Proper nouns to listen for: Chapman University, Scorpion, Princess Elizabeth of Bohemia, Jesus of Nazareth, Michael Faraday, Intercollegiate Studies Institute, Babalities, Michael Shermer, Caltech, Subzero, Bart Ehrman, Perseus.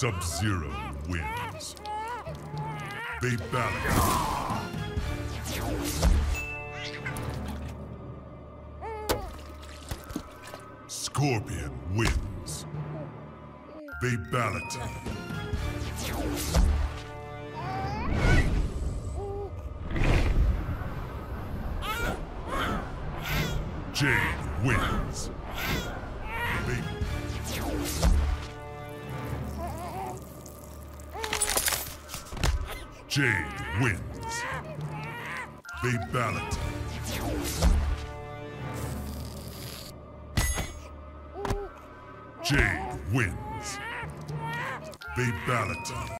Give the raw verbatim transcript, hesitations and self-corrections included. Subzero wins. They battle. Scorpion wins. They Babalities. Jade wins. Jade wins. They ballot. Jade wins. They ballot.